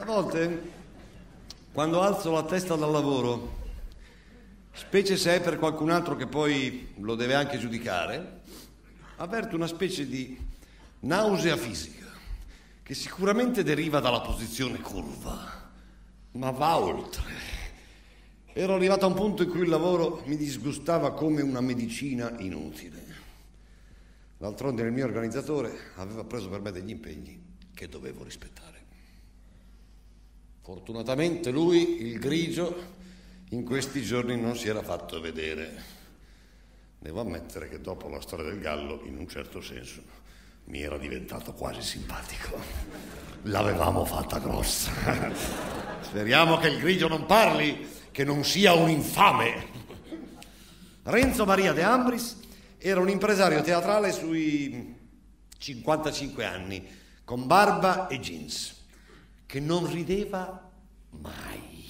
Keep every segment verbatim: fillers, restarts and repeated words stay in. A volte, quando alzo la testa dal lavoro, specie se è per qualcun altro che poi lo deve anche giudicare, avverto una specie di nausea fisica, che sicuramente deriva dalla posizione curva, ma va oltre. Ero arrivato a un punto in cui il lavoro mi disgustava come una medicina inutile. D'altronde il mio organizzatore aveva preso per me degli impegni che dovevo rispettare. Fortunatamente lui, il grigio, in questi giorni non si era fatto vedere. Devo ammettere che dopo la storia del gallo, in un certo senso, mi era diventato quasi simpatico. L'avevamo fatta grossa. Speriamo che il grigio non parli, che non sia un infame. Renzo Maria De Ambris era un impresario teatrale sui cinquantacinque anni, con barba e jeans, che non rideva mai.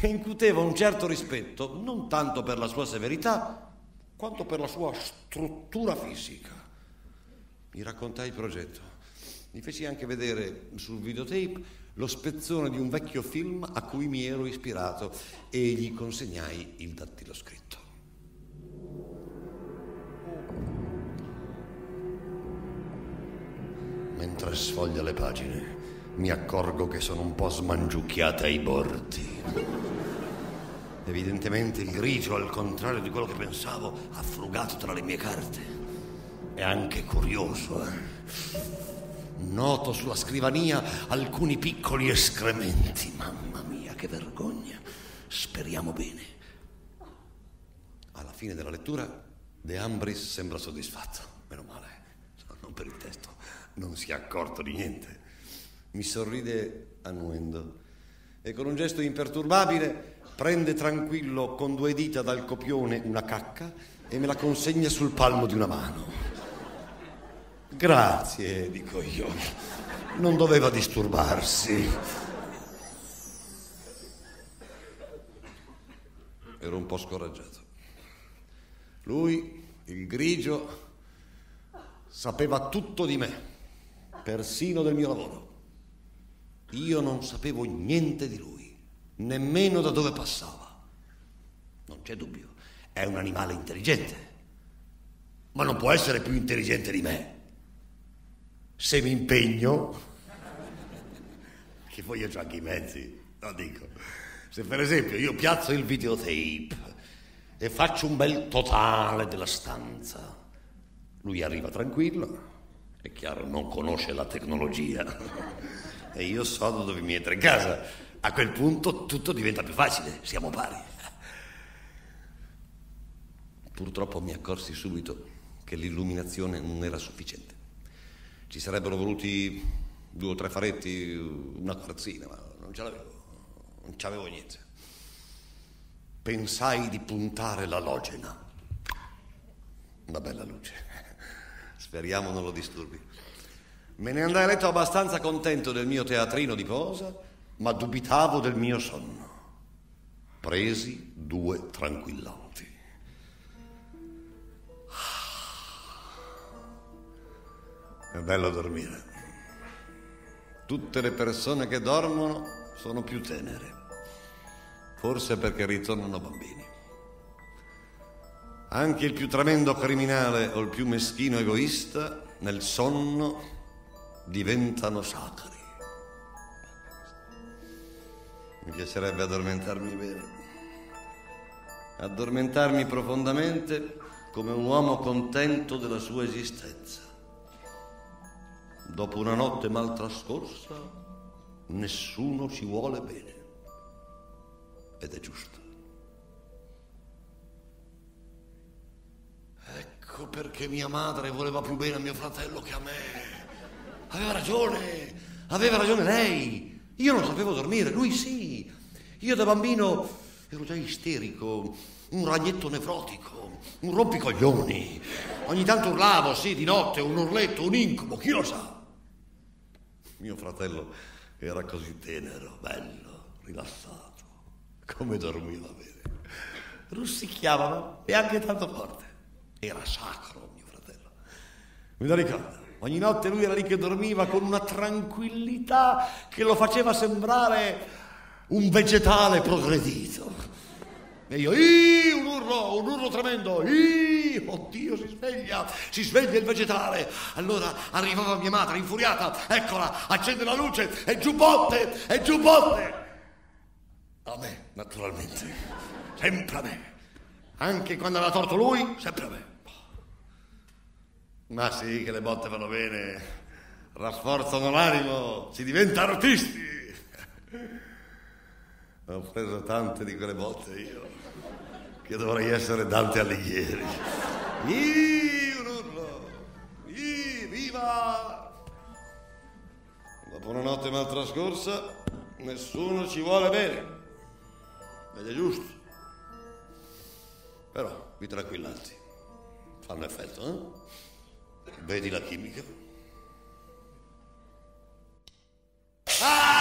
E incuteva un certo rispetto, non tanto per la sua severità, quanto per la sua struttura fisica. Mi raccontai il progetto, mi feci anche vedere sul videotape lo spezzone di un vecchio film a cui mi ero ispirato e gli consegnai il dattiloscritto. Mentre sfoglio le pagine, mi accorgo che sono un po' smangiucchiata ai bordi. Evidentemente il grigio, al contrario di quello che pensavo, ha frugato tra le mie carte. È anche curioso, eh? Noto sulla scrivania alcuni piccoli escrementi. Mamma mia, che vergogna. Speriamo bene. Alla fine della lettura, De Ambris sembra soddisfatto. Meno male, non per il testo. Non si è accorto di niente. Mi sorride annuendo e con un gesto imperturbabile prende tranquillo con due dita dal copione una cacca e me la consegna sul palmo di una mano. Grazie, dico io. Non doveva disturbarsi. Ero un po' scoraggiato. Lui, il grigio, sapeva tutto di me, persino del mio lavoro. Io non sapevo niente di lui, nemmeno da dove passava. Non c'è dubbio, è un animale intelligente, ma non può essere più intelligente di me. Se mi impegno, che poi io ho anche i mezzi, lo dico. Se per esempio io piazzo il videotape e faccio un bel totale della stanza, lui arriva tranquillo, è chiaro, non conosce la tecnologia e io so da dove mi entra in casa. A quel punto tutto diventa più facile, siamo pari. Purtroppo mi accorsi subito che l'illuminazione non era sufficiente. Ci sarebbero voluti due o tre faretti, una quarzina, ma non ce l'avevo, non ce avevo niente. Pensai di puntare l'alogena. Una bella luce. Speriamo non lo disturbi. Me ne andai a letto abbastanza contento del mio teatrino di posa, ma dubitavo del mio sonno. Presi due tranquillanti. È bello dormire. Tutte le persone che dormono sono più tenere, forse perché ritornano bambini. Anche il più tremendo criminale o il più meschino egoista nel sonno diventano sacri. Mi piacerebbe addormentarmi bene, addormentarmi profondamente come un uomo contento della sua esistenza. Dopo una notte mal trascorsa, nessuno ci vuole bene, ed è giusto. Ecco perché mia madre voleva più bene a mio fratello che a me. Aveva ragione, aveva ragione lei. Io non sapevo dormire, lui sì. Io da bambino ero già isterico, un ragnetto nevrotico, un rompicoglioni. Ogni tanto urlavo, sì, di notte, un urletto, un incubo, chi lo sa? Mio fratello era così tenero, bello, rilassato. Come dormiva bene. Russicchiava, ma neanche tanto forte. Era sacro, mio fratello. Me lo ricordo. Ogni notte lui era lì che dormiva con una tranquillità che lo faceva sembrare un vegetale progredito. E io, ii, un urlo, un urlo tremendo, ii, oddio, si sveglia, si sveglia il vegetale. Allora arrivava mia madre, infuriata, eccola, accende la luce, e giù botte, e giù botte. A me, naturalmente, sempre a me. Anche quando aveva torto lui, sempre a me. Ma sì, che le botte vanno bene, rafforzano l'animo, si diventa artisti. Ho preso tante di quelle botte io, che dovrei essere Dante Alighieri. Ii, un urlo! Ii, viva! Dopo una notte mal trascorsa, nessuno ci vuole bene. Ed è giusto. Però, vi tranquillanti, fanno effetto, eh? Vedi la chimica? Ah!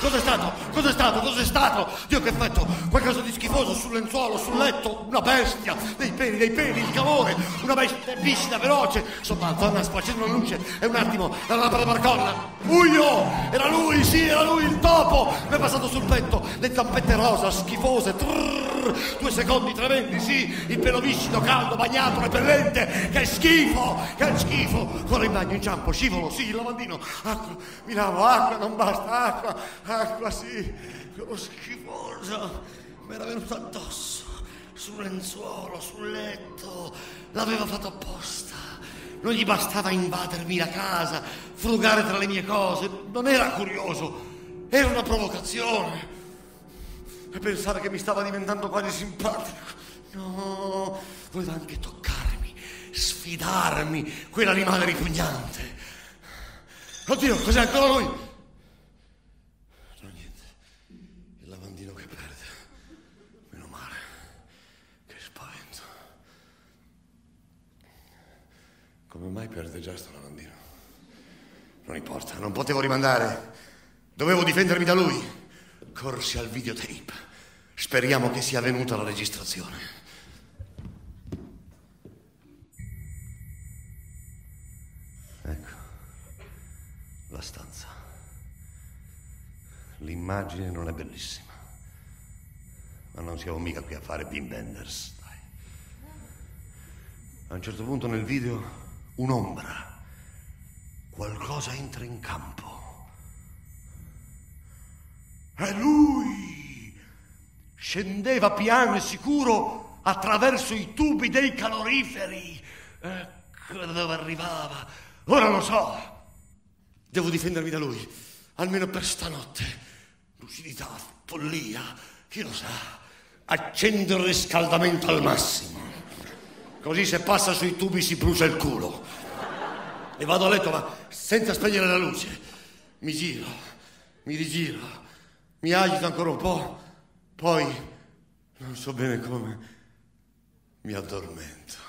Cos'è stato? Cos'è stato? Cos'è stato? Dio, che effetto! Qualcosa di schifoso sul lenzuolo, sul letto, una bestia, dei peli, dei peli, il calore, una bestia viscida, veloce, sobbalzò una sfacendo la luce, e un attimo, la lampada barcolla. Uglio! Era lui, sì, era lui, il topo! Mi è passato sul petto, le zampette rosa, schifose, trrr, due secondi tremendi, sì, il pelo viscido, caldo, bagnato, repellente, che schifo, che schifo! Corro in bagno, inciampo, scivolo, sì, il lavandino, acqua, mi lavo, acqua, non basta, acqua, acqua, sì, quello schifoso mi era venuto addosso, sul lenzuolo, sul letto, l'aveva fatto apposta, non gli bastava invadermi la casa, frugare tra le mie cose, non era curioso, era una provocazione, e pensare che mi stava diventando quasi simpatico, no, voleva anche toccarmi, sfidarmi, quell'animale ripugnante. Oddio, cos'è ancora lui? Come mai perde già sto lavandino? Non importa, non potevo rimandare. Dovevo difendermi da lui. Corsi al videotape. Speriamo che sia venuta la registrazione. Ecco. La stanza. L'immagine non è bellissima. Ma non siamo mica qui a fare Beanbenders, dai. A un certo punto nel video... un'ombra. Qualcosa entra in campo. E lui scendeva piano e sicuro attraverso i tubi dei caloriferi. Ecco dove arrivava. Ora lo so. Devo difendermi da lui, almeno per stanotte. Lucidità, follia, chi lo sa. Accendo il riscaldamento al massimo. Così se passa sui tubi si brucia il culo. E vado a letto, ma senza spegnere la luce. Mi giro, mi rigiro, mi agito ancora un po', poi, non so bene come, mi addormento.